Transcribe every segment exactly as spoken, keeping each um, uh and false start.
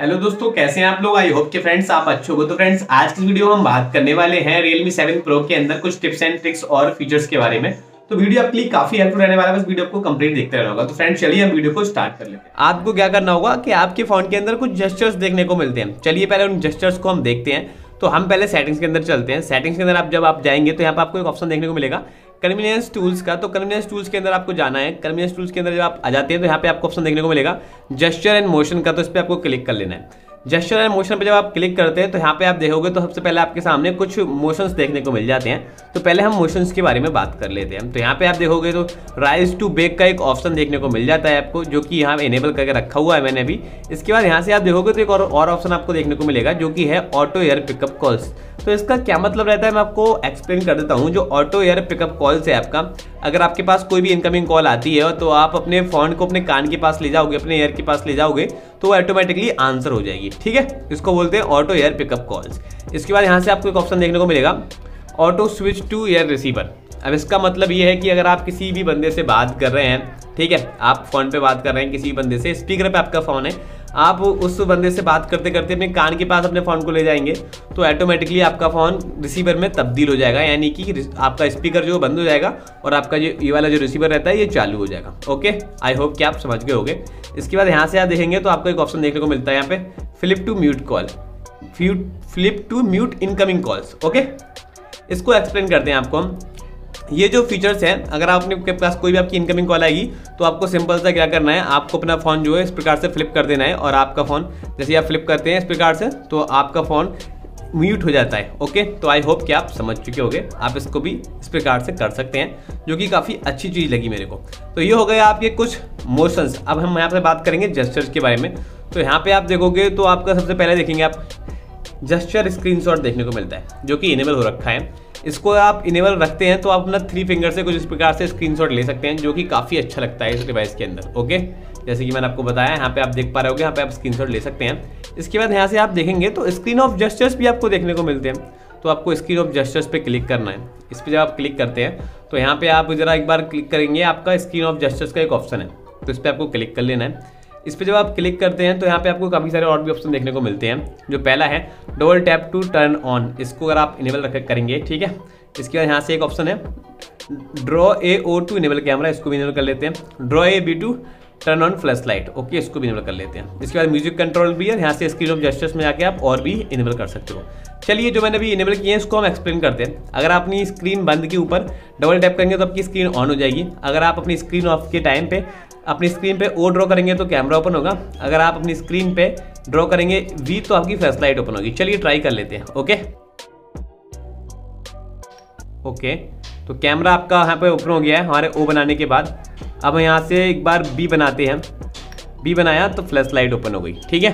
Hello दोस्तों, कैसे हैं आप लोग। आई होप के फ्रेंड्स आप अच्छे हो। तो फ्रेंड्स आज की वीडियो में हम बात करने वाले हैं Realme सेवन Pro के अंदर कुछ टिप्स एंड ट्रिक्स और फीचर्स के बारे में। तो वीडियो आपके लिए काफी हेल्पफुल रहने वाला है, बस वीडियो को कंप्लीट देखते रहना होगा। तो फ्रेंड्स चलिए हम वीडियो को स्टार्ट कर लेते हैं। आपको क्या करना होगा कि आपके फोन के अंदर कुछ जेस्चर्स देखने को मिलते हैं। चलिए पहले उन जेस्चर्स को हम देखते हैं। तो हम पहले सेटिंग्स के अंदर चलते हैं। सेटिंग्स के अंदर आप जब आप जाएंगे तो यहाँ पर आपको एक ऑप्शन देखने को मिलेगा कन्वीनियंस टूल्स का। तो कन्वीनियंस टूल्स के अंदर आपको जाना है। कन्वीनियंस टूल्स के अंदर जब आप आ जाते हैं तो यहाँ पे आपको ऑप्शन देखने को मिलेगा जेस्चर एंड मोशन का। तो इस पर आपको क्लिक कर लेना है। जेस्चर एंड मोशन पे जब आप क्लिक करते हैं तो यहाँ पे आप देखोगे तो सबसे पहले आपके सामने कुछ मोशंस देखने को मिल जाते हैं। तो पहले हम मोशंस के बारे में बात कर लेते हैं। तो यहाँ पे आप देखोगे तो राइज टू बेक का एक ऑप्शन देखने को मिल जाता है आपको, जो कि यहाँ इनेबल करके रखा हुआ है मैंने अभी। इसके बाद यहाँ से आप देखोगे तो एक और ऑप्शन आपको देखने को मिलेगा जो कि है ऑटो एयर पिकअप कॉल्स। तो इसका क्या मतलब रहता है मैं आपको एक्सप्लेन कर देता हूँ। जो ऑटो एयर पिकअप कॉल्स है आपका, अगर आपके पास कोई भी इनकमिंग कॉल आती है तो आप अपने फोन को अपने कान के पास ले जाओगे, अपने एयर के पास ले जाओगे तो वो ऑटोमेटिकली आंसर हो जाएगी। ठीक है, इसको बोलते हैं ऑटो एयर पिकअप कॉल्स। इसके बाद यहाँ से आपको एक ऑप्शन देखने को मिलेगा auto switch to air receiver. अब इसका मतलब ये है कि अगर आप किसी भी बंदे से बात कर रहे हैं, ठीक है, आप फोन पे बात कर रहे हैं किसी भी बंदे से, स्पीकर पे आपका फ़ोन है, आप उस बंदे से बात करते करते अपने कान के पास अपने फ़ोन को ले जाएंगे तो ऑटोमेटिकली आपका फ़ोन रिसीवर में तब्दील हो जाएगा, यानी कि आपका स्पीकर जो बंद हो जाएगा और आपका जो ये वाला जो रिसीवर रहता है ये चालू हो जाएगा। ओके, आई होप कि आप समझ गए होंगे। इसके बाद यहाँ से आप देखेंगे तो आपको एक ऑप्शन देखने को मिलता है यहाँ पे flip to mute call, flip to mute incoming calls. Okay, इसको एक्सप्लेन करते हैं आपको हम। ये जो फीचर्स हैं, अगर आपके पास कोई भी आपकी इनकमिंग कॉल आएगी तो आपको सिंपल सा क्या करना है, आपको अपना फ़ोन जो है इस प्रकार से फ्लिप कर देना है और आपका फ़ोन जैसे आप फ्लिप करते हैं इस प्रकार से तो आपका फ़ोन म्यूट हो जाता है। ओके, तो आई होप कि आप समझ चुके होंगे। आप इसको भी इस प्रकार से कर सकते हैं, जो कि काफ़ी अच्छी चीज़ लगी मेरे को। तो ये हो गए आपके कुछ मोशंस। अब हम यहाँ पर बात करेंगे जेस्चर्स के बारे में। तो यहाँ पर आप देखोगे तो आपका सबसे पहले देखेंगे आप जेस्चर स्क्रीनशॉट देखने को मिलता है जो कि इनेबल हो रखा है। इसको आप इनेबल रखते हैं तो आप अपना थ्री फिंगर से कुछ इस प्रकार से स्क्रीनशॉट ले सकते हैं, जो कि काफ़ी अच्छा लगता है इस डिवाइस के अंदर। ओके, जैसे कि मैंने आपको बताया, यहाँ पे आप देख पा रहे होगे, यहाँ पे आप स्क्रीनशॉट ले सकते हैं। इसके बाद यहाँ से आप देखेंगे तो स्क्रीन ऑफ जेस्चर्स भी आपको देखने को मिलते हैं। तो आपको स्क्रीन ऑफ जेस्चर्स पे क्लिक करना है। इस पर जब आप क्लिक करते हैं तो यहाँ पर आप ज़रा एक बार क्लिक करेंगे, आपका स्क्रीन ऑफ जेस्चर्स का एक ऑप्शन है तो इस पर आपको क्लिक कर लेना है। इस पर जब आप क्लिक करते हैं तो यहाँ पे आपको काफ़ी सारे और भी ऑप्शन देखने को मिलते हैं। जो पहला है double tap to turn on, इसको अगर आप इनेबल रख करेंगे, ठीक है। इसके बाद यहाँ से एक ऑप्शन है draw a O to enable camera, इसको भी इनेबल कर लेते हैं। Draw a B to turn on flash light, okay, इसको भी इनेबल कर लेते हैं। इसके बाद म्यूजिक कंट्रोल भी है, यहाँ से स्क्रीन ऑफ जेस्चर्स में जाके आप और भी इनेबल कर सकते हो। चलिए जो मैंने भी इनेबल किए हैं इसको हम एक्सप्लेन करते हैं। अगर आप अपनी स्क्रीन बंद के ऊपर डबल टैप करेंगे तो आपकी स्क्रीन ऑन हो जाएगी। अगर आप अपनी स्क्रीन ऑफ के टाइम पे अपनी स्क्रीन पे ओ ड्रॉ करेंगे तो कैमरा ओपन होगा। अगर आप अपनी स्क्रीन पे ड्रॉ करेंगे वी तो आपकी फ्लैश लाइट ओपन होगी। चलिए ट्राई कर लेते हैं। ओके ओके तो कैमरा आपका यहाँ पे ओपन हो गया है हमारे ओ बनाने के बाद। अब यहाँ से एक बार बी बनाते हैं। बी बनाया तो फ्लैश लाइट ओपन हो गई। ठीक है,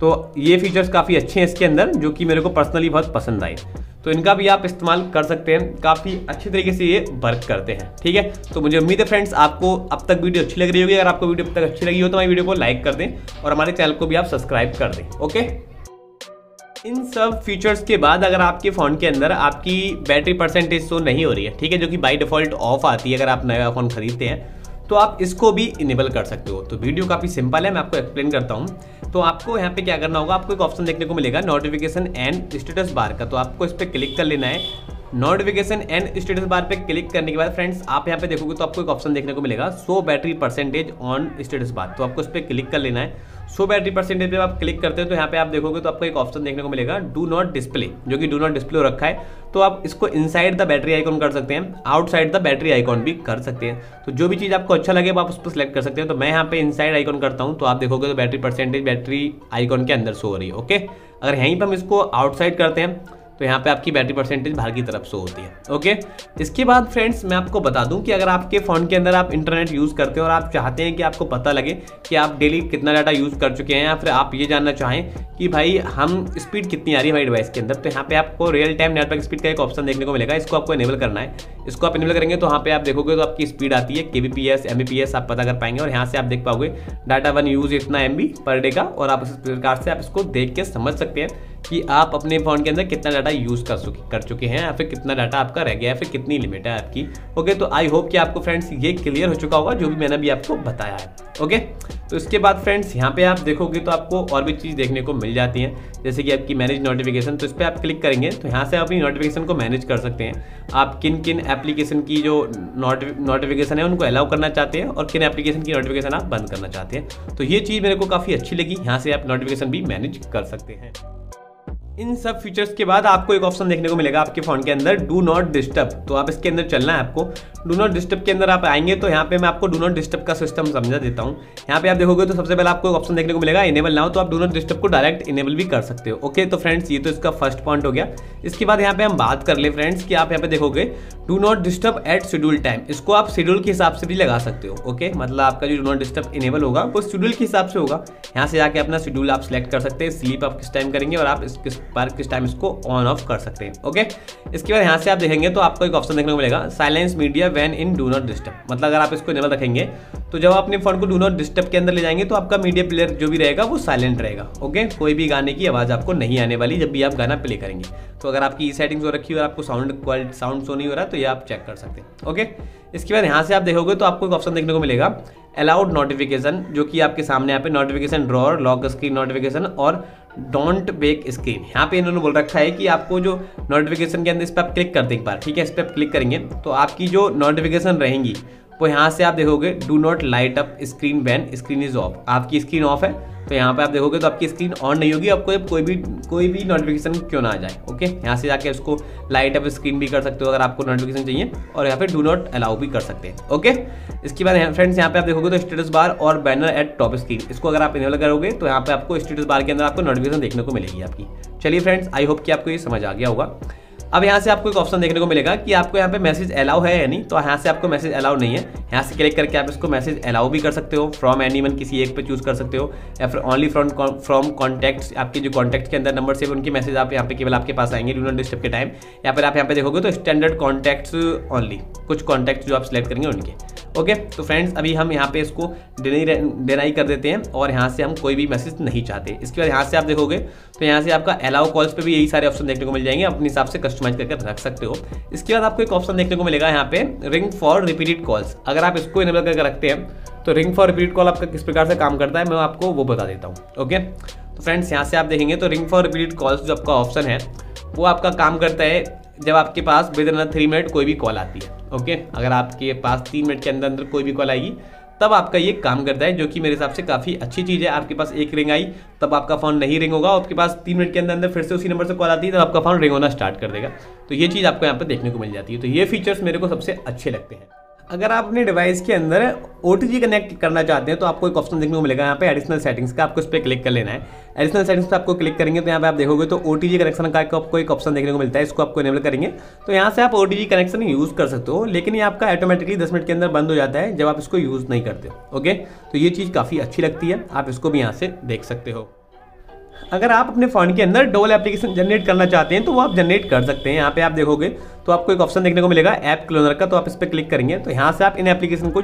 तो ये फीचर्स काफ़ी अच्छे हैं इसके अंदर, जो कि मेरे को पर्सनली बहुत पसंद आए। तो इनका भी आप इस्तेमाल कर सकते हैं, काफ़ी अच्छे तरीके से ये वर्क करते हैं। ठीक है, तो मुझे उम्मीद है फ्रेंड्स आपको अब तक वीडियो अच्छी लग रही होगी। अगर आपको वीडियो अब तक अच्छी लगी हो तो हमारी वीडियो को लाइक कर दें और हमारे चैनल को भी आप सब्सक्राइब कर दें। ओके, इन सब फीचर्स के बाद अगर आपके फ़ोन के अंदर आपकी बैटरी परसेंटेज शो नहीं हो रही है, ठीक है, जो कि बाई डिफ़ॉल्ट ऑफ आती है अगर आप नया फ़ोन खरीदते हैं, तो आप इसको भी इनेबल कर सकते हो। तो वीडियो काफ़ी सिंपल है, मैं आपको एक्सप्लेन करता हूँ। तो आपको यहाँ पे क्या करना होगा, आपको एक ऑप्शन देखने को मिलेगा नोटिफिकेशन एंड स्टेटस बार का। तो आपको इस पर क्लिक कर लेना है। नोटिफिकेशन एंड स्टेटस बार पे क्लिक करने के बाद फ्रेंड्स आप यहाँ पे देखोगे तो आपको एक ऑप्शन देखने को मिलेगा show battery percentage on status bar. तो आपको इस पर क्लिक कर लेना है। शो बैटरी परसेंटेज पे आप क्लिक करते हो तो यहाँ पे आप देखोगे तो आपको एक ऑप्शन देखने को मिलेगा डू नॉट डिस्प्ले, जो कि डू नॉट डिस्प्ले हो रखा है। तो आप इसको इनसाइड द बैटरी आइकॉन कर सकते हैं, आउटसाइड द बैटरी आइकॉन भी कर सकते हैं। तो जो भी चीज़ आपको अच्छा लगे आप उस पर सेलेक्ट कर सकते हैं। तो मैं यहाँ पे इनसाइड आइकॉन करता हूँ तो आप देखोगे तो बैटरी परसेंटेज बैटरी आइकॉन के अंदर शो हो रही है। ओके, अगर यहीं पर हम इसको आउटसाइड करते हैं तो यहाँ पे आपकी बैटरी परसेंटेज बाहर की तरफ से होती है। ओके, इसके बाद फ्रेंड्स मैं आपको बता दूं कि अगर आपके फ़ोन के अंदर आप इंटरनेट यूज़ करते हो और आप चाहते हैं कि आपको पता लगे कि आप डेली कितना डाटा यूज़ कर चुके हैं, या फिर आप ये जानना चाहें कि भाई हम स्पीड कितनी आ रही है हमारी डिवाइस के अंदर, तो यहाँ पे आपको रियल टाइम नेटवर्क स्पीड का एक ऑप्शन देखने को मिलेगा। इसको आपको इनेबल करना है। इसको आप इनेबल करेंगे तो यहाँ पे आप देखोगे तो आपकी स्पीड आती है केबीपीएस एमबीपीएस आप पता कर पाएंगे। और यहाँ से आप देख पाओगे डाटा वन यूज इतना एमबी पर डे का, और आप इस प्रकार से आप इसको देख के समझ सकते हैं कि आप अपने फ़ोन के अंदर कितना डाटा यूज़ कर कर चुके हैं या फिर कितना डाटा आपका रह गया है, फिर कितनी लिमिट है आपकी। ओके, तो आई होप कि आपको फ्रेंड्स ये क्लियर हो चुका होगा जो भी मैंने भी आपको बताया है। ओके, तो इसके बाद फ्रेंड्स यहाँ पे आप देखोगे तो आपको और भी चीज़ देखने को मिल जाती हैं, जैसे कि आपकी मैनेज नोटिफिकेशन। तो इस पर आप क्लिक करेंगे तो यहाँ से आप अपनी नोटिफिकेशन को मैनेज कर सकते हैं, आप किन किन एप्लीकेशन की जो नोटिफिकेशन है उनको अलाउ करना चाहते हैं और किन एप्लीकेशन की नोटिफिकेशन आप बंद करना चाहते हैं। तो ये चीज़ मेरे को काफ़ी अच्छी लगी, यहाँ से आप नोटिफिकेशन भी मैनेज कर सकते हैं। इन सब फीचर्स के बाद आपको एक ऑप्शन देखने को मिलेगा आपके फ़ोन के अंदर, डू नॉट डिस्टर्ब। तो आप इसके अंदर चलना है आपको। डू नॉट डिस्टर्ब के अंदर आप आएंगे तो यहाँ पे मैं आपको डू नॉट डिस्टर्ब का सिस्टम समझा देता हूँ। यहाँ पे आप देखोगे तो सबसे पहले आपको एक ऑप्शन देखने को मिलेगा इनेबल नाउ, तो आप डू नॉट डिस्टर्ब को डायरेक्ट इनेबल भी कर सकते हो। ओके, तो फ्रेंड्स ये तो इसका फर्स्ट पॉइंट हो गया। इसके बाद यहाँ पे हम बात कर ले फ्रेंड्स कि आप यहाँ पे देखोगे do not disturb at schedule time, इसको आप शेड्यूल के हिसाब से भी लगा सकते हो। ओके, मतलब आपका जो डू नॉट डिस्टर्ब इनेबल होगा वो शेड्यूल के हिसाब से होगा। यहाँ से जाके अपना शेड्यूल आप सिलेक्ट कर सकते हैं, स्लीप आप किस टाइम करेंगे और आप किस पर किस टाइम इसको ऑन ऑफ कर सकते हैं। ओके, इसके बाद यहाँ से आप देखेंगे तो आपको एक ऑप्शन देखने को मिलेगा silence media when in do not disturb. मतलब अगर आप इसको इनेबल रखेंगे तो जब आप अपने फोन को डू नॉट डिस्टर्ब के अंदर ले जाएंगे तो आपका मीडिया प्लेयर जो भी रहेगा वो साइलेंट रहेगा। ओके, कोई भी गाने की आवाज़ आपको नहीं आने वाली जब भी आप गाना प्ले करेंगे। तो अगर आपकी ई सेटिंग्स हो रखी है और आपको साउंड क्वालिटी साउंड शो नहीं हो रहा तो ये आप चेक कर सकते हैं। ओके, इसके बाद यहाँ से आप देखोगे तो आपको एक ऑप्शन देखने को मिलेगा अलाउड नोटिफिकेशन, जो कि आपके सामने यहाँ पे notification drawer, lock screen notification और डोंट बेक स्क्रीन। यहाँ पे इन्होंने बोल रखा है कि आपको जो नोटिफिकेशन के अंदर इस पर आप क्लिक करते हैं एक बार, ठीक है, इस पर आप क्लिक करेंगे तो आपकी जो नोटिफिकेशन रहेंगी वो यहाँ से आप देखोगे do not light up screen when screen is off. आपकी स्क्रीन ऑफ है तो यहाँ पे आप देखोगे तो आपकी स्क्रीन ऑन नहीं होगी, आपको कोई भी कोई भी नोटिफिकेशन क्यों ना आ जाए। ओके, यहाँ से जाके उसको लाइट अप स्क्रीन भी कर सकते हो अगर आपको नोटिफिकेशन चाहिए, और यहाँ पे डू नॉट अलाउ भी कर सकते हैं। ओके, इसके बाद फ्रेंड्स यहाँ पे आप देखोगे तो स्टेटस बार और बैनर एट टॉप स्क्रीन, इसको अगर आप इनेबल करोगे तो यहाँ पे आपको स्टेटस बार के अंदर आपको नोटिफिकेशन देखने को मिलेगी आपकी। चलिए फ्रेंड्स, आई होप कि आपको ये समझ आ गया होगा। अब यहाँ से आपको एक ऑप्शन देखने को मिलेगा कि आपको यहाँ पे मैसेज अलाउ है या नहीं। तो यहाँ से आपको मैसेज अलाउ नहीं है, यहाँ से क्लिक करके आप इसको मैसेज अलाउ भी कर सकते हो, फ्रॉम एनीवन किसी एक पे चूज कर सकते हो, या फिर ओनली फ्रॉम फ्रॉम कॉन्टैक्ट्स, आपके जो कॉन्टैक्ट्स के अंदर नंबर से उनके मैसेज आप यहाँ पे केवल आपके पास आएंगे डू नॉट डिस्टर्ब के टाइम, या फिर आप यहाँ पे देखोगे तो स्टैंडर्ड कॉन्टैक्ट्स ओनली, कुछ कॉन्टैक्ट्स जो आप सिलेक्ट करेंगे उनके। ओके, तो फ्रेंड्स अभी हम यहाँ पे इसको डिनाई कर देते हैं और यहाँ से हम कोई भी मैसेज नहीं चाहते। इसके बाद यहाँ से आप देखोगे तो यहाँ से आपका अलाउ कॉल्स पे भी यही सारे ऑप्शन देखने को मिल जाएंगे, अपने हिसाब से कस्टमाइज करके रख सकते हो। इसके बाद आपको एक ऑप्शन देखने को मिलेगा यहाँ पे रिंग फॉर रिपीटेड कॉल्स। अगर आप इसको इनेबल करके रखते हैं तो रिंग फॉर रिपीटेड कॉल आपका किस प्रकार से काम करता है मैं आपको वो बता देता हूँ। ओके, तो फ्रेंड्स यहाँ से आप देखेंगे तो रिंग फॉर रिपीटेड कॉल्स जो आपका ऑप्शन है वो आपका काम करता है जब आपके पास विद इन थ्री मिनट कोई भी कॉल आती है। ओके, अगर आपके पास तीन मिनट के अंदर अंदर कोई भी कॉल आएगी तब आपका ये काम करता है, जो कि मेरे हिसाब से काफ़ी अच्छी चीज़ है। आपके पास एक रिंग आई तब आपका फ़ोन नहीं रिंग होगा, आपके पास तीन मिनट के अंदर अंदर फिर से उसी नंबर से कॉल आती है तब आपका फ़ोन रिंग होना स्टार्ट कर देगा। तो ये चीज़ आपको यहाँ पर देखने को मिल जाती है, तो ये फीचर्स मेरे को सबसे अच्छे लगते हैं। अगर आप अपने डिवाइस के अंदर ओ टी जी कनेक्ट करना चाहते हैं तो आपको एक ऑप्शन देखने को मिलेगा यहाँ पे एडिशनल सेटिंग्स का, आपको इस पर क्लिक कर लेना है। एडिशनल सेटिंग्स पे आपको क्लिक करेंगे तो यहाँ पे आप देखोगे तो ओ टी जी कनेक्शन का आपको एक ऑप्शन देखने को मिलता है, इसको आपको इनेबल करेंगे तो यहाँ से आप O T G connection use कर सकते हो, लेकिन ये आपका ऑटोमेटिकली दस मिनट के अंदर बंद हो जाता है जब आप इसको यूज़ नहीं करते हो। ओके, तो ये चीज़ काफ़ी अच्छी लगती है, आप इसको भी यहाँ से देख सकते हो। अगर आप अपने फ़ोन के अंदर डोल एप्लीकेशन जनरेट करना चाहते हैं तो वो आप जनरेट कर सकते हैं। यहाँ पे आप देखोगे तो आपको एक ऑप्शन देखने को मिलेगा ऐप क्लोनर का, तो आप इस पर क्लिक करेंगे तो यहाँ से आप इन एप्लीकेशन को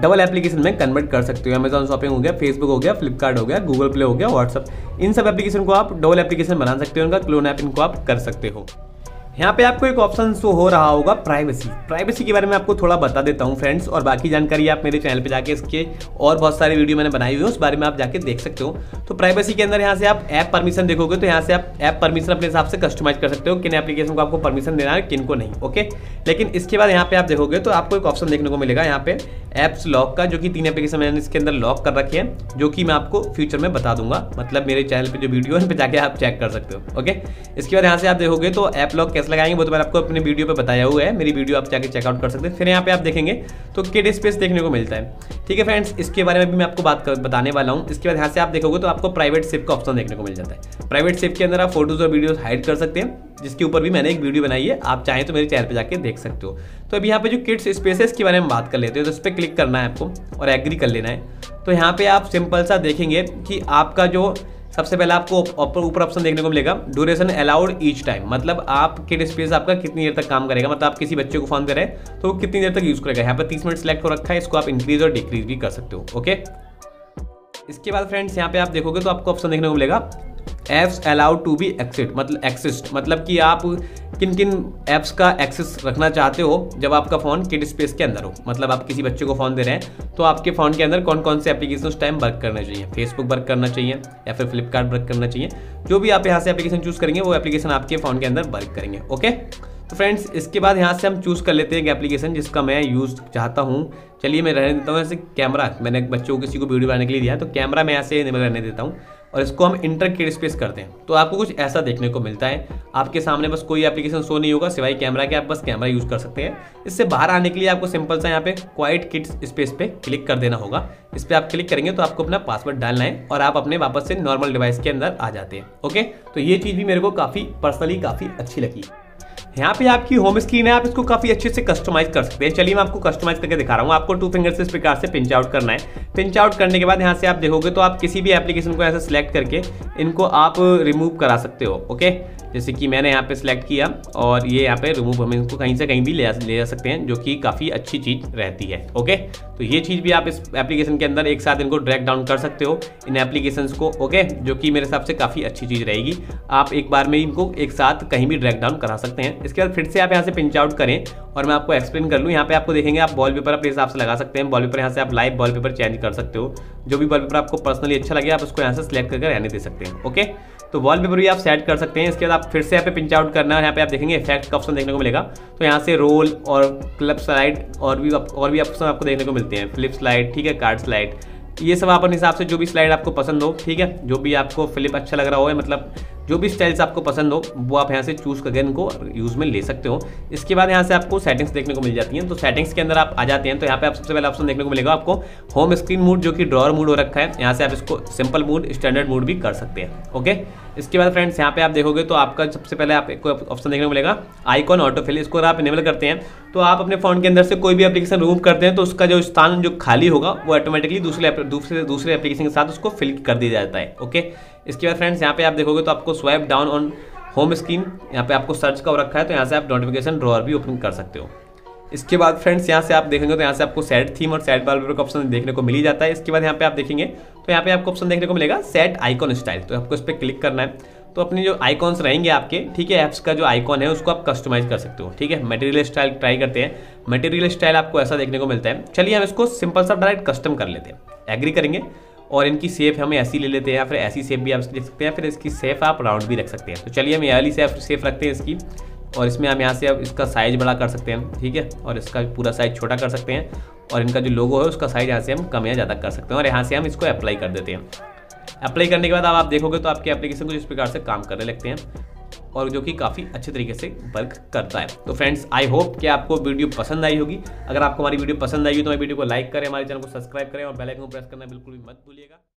डबल एप्लीकेशन में कन्वर्ट कर सकते हो। अमेजॉन शॉपिंग हो गया, फेसबुक हो गया, फ्लिपकार्ट हो गया, गूगल प्ले हो गया, व्हाट्सअप, इन सब एप्लीकेशन को आप डबल एप्लीकेशन बना सकते हो, उनका क्लोन ऐप इनको आप कर सकते हो। यहाँ पे आपको एक ऑप्शन शो हो रहा होगा प्राइवेसी। प्राइवेसी के बारे में आपको थोड़ा बता देता हूँ फ्रेंड्स, और बाकी जानकारी आप मेरे चैनल पे जाके इसके और बहुत सारे वीडियो मैंने बनाई हुई है, उस बारे में आप जाके देख सकते हो। तो प्राइवेसी के अंदर यहाँ से आप ऐप परमिशन देखोगे तो यहाँ से आप ऐप परमिशन अपने हिसाब से कस्टमाइज कर सकते हो, किन एप्लीकेशन को आपको परमिशन देना है किन को नहीं। ओके, लेकिन इसके बाद यहाँ पे आप देखोगे तो आपको एक ऑप्शन देखने को मिलेगा यहाँ पे ऐप्स लॉक का, जो कि तीन एप्लीकेशन मैंने इसके अंदर लॉक कर रखे हैं, जो कि मैं आपको फ्यूचर में बता दूंगा, मतलब मेरे चैनल पे जो वीडियो है उस पर जाके आप चेक कर सकते हो। ओके, इसके बाद यहाँ से आप देखोगे तो ऐप लॉक कैसे लगाएंगे वो तो मैंने आपको अपने वीडियो पे बताया हुआ है, मेरी वीडियो आप जाके चेकआउट कर सकते हैं। फिर यहाँ पे आप देखेंगे तो किड स्पेस देखने को मिलता है, ठीक है फ्रेंड्स, इसके बारे में भी मैं आपको बात कर, बताने वाला हूँ। इसके बाद यहाँ से आप देखोगे तो आपको प्राइवेट सेव का ऑप्शन देखने को मिल जाता है। प्राइवेट सेव के अंदर आप फोटोज और वीडियोज हाइड कर सकते हैं, जिसके ऊपर भी मैंने एक वीडियो बनाई है, आप चाहें तो मेरे चैनल पे जाके देख सकते हो। तो अभी यहाँ पे जो किड्स स्पेसेस के बारे में बात कर लेते हो तो उस पर क्लिक करना है आपको और एग्री कर लेना है। तो यहाँ पे आप सिंपल सा देखेंगे कि आपका जो सबसे पहले आपको ऊपर ऑप्शन देखने को मिलेगा ड्यूरेशन अलाउड ईच टाइम, मतलब आप किड स्पेस आपका कितनी देर तक काम करेगा, मतलब आप किसी बच्चे को फोन करें तो वो कितनी देर तक यूज़ करेगा। यहाँ पर तीस मिनट सेलेक्ट हो रखा है, इसको आप इंक्रीज और डिक्रीज भी कर सकते हो। ओके, इसके बाद फ्रेंड्स यहाँ पे आप देखोगे तो आपको ऑप्शन देखने को मिलेगा apps allowed to be access मतलब एक्सेस मतलब कि आप किन किन ऐप्स का एक्सेस रखना चाहते हो जब आपका फ़ोन किड स्पेस के अंदर हो। मतलब आप किसी बच्चे को फ़ोन दे रहे हैं तो आपके फ़ोन के अंदर कौन कौन से एप्लीकेशन उस टाइम वर्क करना चाहिए। फेसबुक वर्क करना चाहिए या फिर फ्लिपकार्ट वर्क करना चाहिए। जो भी आप यहाँ से एप्लीकेशन चूज़ करेंगे वो एप्लीकेशन आपके फ़ोन के अंदर वर्क करेंगे। ओके तो फ्रेंड्स इसके बाद यहाँ से हम चूज़ कर लेते हैं एक एप्लीकेशन जिसका मैं यूज़ चाहता हूँ। चलिए मैं रहने देता हूँ ऐसे कैमरा। मैंने बच्चों को किसी को वीडियो बनाने के लिए दिया तो कैमरा मैं यहाँ से रहने देता हूँ और इसको हम इंटर किड स्पेस करते हैं। तो आपको कुछ ऐसा देखने को मिलता है। आपके सामने बस कोई एप्लीकेशन शो नहीं होगा सिवाय कैमरा के। आप बस कैमरा यूज़ कर सकते हैं। इससे बाहर आने के लिए आपको सिंपल सा यहाँ पे क्वाइट किड स्पेस पे क्लिक कर देना होगा। इस पर आप क्लिक करेंगे तो आपको अपना पासवर्ड डालना है और आप अपने वापस से नॉर्मल डिवाइस के अंदर आ जाते हैं। ओके तो ये चीज़ भी मेरे को काफ़ी पर्सनली काफ़ी अच्छी लगी। यहाँ पे आपकी होम स्क्रीन है, आप इसको काफ़ी अच्छे से कस्टमाइज कर सकते हैं। चलिए मैं आपको कस्टमाइज करके दिखा रहा हूँ। आपको टू फिंगर से इस प्रकार से पिंच आउट करना है। पिंच आउट करने के बाद यहाँ से आप देखोगे तो आप किसी भी एप्लीकेशन को ऐसे सिलेक्ट करके इनको आप रिमूव करा सकते हो। ओके जैसे कि मैंने यहाँ पे सिलेक्ट किया और ये यहाँ पे रिमूव, हम इनको कहीं से कहीं भी ले ले जा सकते हैं जो कि काफ़ी अच्छी चीज़ रहती है। ओके तो ये चीज़ भी आप इस एप्लीकेशन के अंदर एक साथ इनको ड्रैग डाउन कर सकते हो इन एप्लीकेशंस को। ओके जो कि मेरे हिसाब से काफ़ी अच्छी चीज़ रहेगी। आप एक बार में इनको एक साथ कहीं भी ड्रैग डाउन करा सकते हैं। इसके बाद फिर से आप यहाँ से पिंच आउट करें और मैं आपको एक्सप्लेन कर लूँ। यहाँ पे आपको देखेंगे आप वॉलपेपर अपने हिसाब से लगा सकते हैं। वॉलपेपर यहाँ से आप लाइव वॉलपेपर चेंज कर सकते हो। जो भी वॉलपेपर आपको पर्सनली अच्छा लगे आप उसको यहाँ से सिलेक्ट करके रहने दे सकते हैं। ओके तो वॉलपेपर भी आप सेट कर सकते हैं। इसके बाद आप फिर से यहाँ पे पिंच आउट करना है। यहाँ पे आप देखेंगे इफेक्ट का ऑप्शन देखने को मिलेगा। तो यहाँ से रोल और क्लिप स्लाइड और भी और भी ऑप्शन आपको देखने को मिलते हैं। फ्लिप स्लाइड, ठीक है, कार्ड स्लाइड, ये सब आप अपने हिसाब से जो भी स्लाइड आपको पसंद हो, ठीक है, जो भी आपको फ्लिप अच्छा लग रहा हो, मतलब जो भी स्टाइल्स आपको पसंद हो वो आप यहाँ से चूज़ करके इनको यूज़ में ले सकते हो। इसके बाद यहाँ से आपको सेटिंग्स देखने को मिल जाती हैं। तो सेटिंग्स के अंदर आप आ जाते हैं तो यहाँ पे आप सबसे पहला ऑप्शन देखने को मिलेगा आपको होम स्क्रीन मोड, जो कि ड्रॉअर मोड हो रखा है। यहाँ से आप इसको सिंपल मोड, स्टैंडर्ड मोड भी कर सकते हैं। ओके इसके बाद फ्रेंड्स यहाँ पे आप देखोगे तो आपका सबसे पहले आपको ऑप्शन देखने को मिलेगा आइकॉन ऑटोफिल। इसको आप इनेबल करते हैं तो आप अपने फ़ोन के अंदर से कोई भी एप्लीकेशन रिमूव करते हैं तो उसका जो स्थान जो खाली होगा वो ऑटोमेटिकली दूसरे दूसरे दूसरे एप्लीकेशन के साथ उसको फिल कर दिया जाता है। ओके इसके बाद फ्रेंड्स यहाँ पे आप देखोगे तो आपको swipe down on home screen, यहाँ पे आपको सर्च का हो रखा है तो यहाँ से आप नोटिफिकेशन ड्रॉअर भी ओपन कर सकते हो। इसके बाद फ्रेंड्स यहाँ से आप देखेंगे तो यहाँ से आपको सेट थीम और सेट वॉलपेपर का ऑप्शन देखने को मिल ही जाता है। इसके बाद यहाँ पे आप देखेंगे तो यहाँ पे आपको ऑप्शन देखने को मिलेगा सेट आइकॉन स्टाइल। तो आपको इस पर क्लिक करना है तो अपने जो आइकॉन्स रहेंगे आपके, ठीक है, ऐप्स का जो आइकॉन है उसको आप कस्टमाइज कर सकते हो। ठीक है, मटेरियल स्टाइल ट्राई करते हैं। मटेरियल स्टाइल आपको ऐसा देखने को मिलता है। चलिए हम इसको सिंपल सा डायरेक्ट कस्टम कर लेते हैं, एग्री करेंगे और इनकी सेफ हमें ऐसी ले लेते हैं या फिर ऐसी सेफ भी आप देख सकते हैं। फिर इसकी सेफ आप राउंड भी रख सकते हैं। तो चलिए हम ये वाली सेफ सेफ रखते हैं इसकी और इसमें हम यहाँ से अब इसका साइज़ बड़ा कर सकते हैं, ठीक है, और इसका पूरा साइज़ छोटा कर सकते हैं और इनका जो लोगो है उसका साइज़ यहाँ से हम कम या ज़्यादा कर सकते हैं और यहाँ से हम इसको अप्लाई कर देते हैं। अप्लाई करने के बाद आप देखोगे तो आपके एप्लीकेशन कुछ इस प्रकार से काम करने लगते हैं और जो कि काफ़ी अच्छे तरीके से वर्क करता है। तो फ्रेंड्स आई होप कि आपको वीडियो पसंद आई होगी। अगर आपको हमारी वीडियो पसंद आई हो तो हमारी वीडियो को लाइक करें, हमारे चैनल को सब्सक्राइब करें और बेल आइकन को प्रेस करना बिल्कुल भी मत भूलिएगा।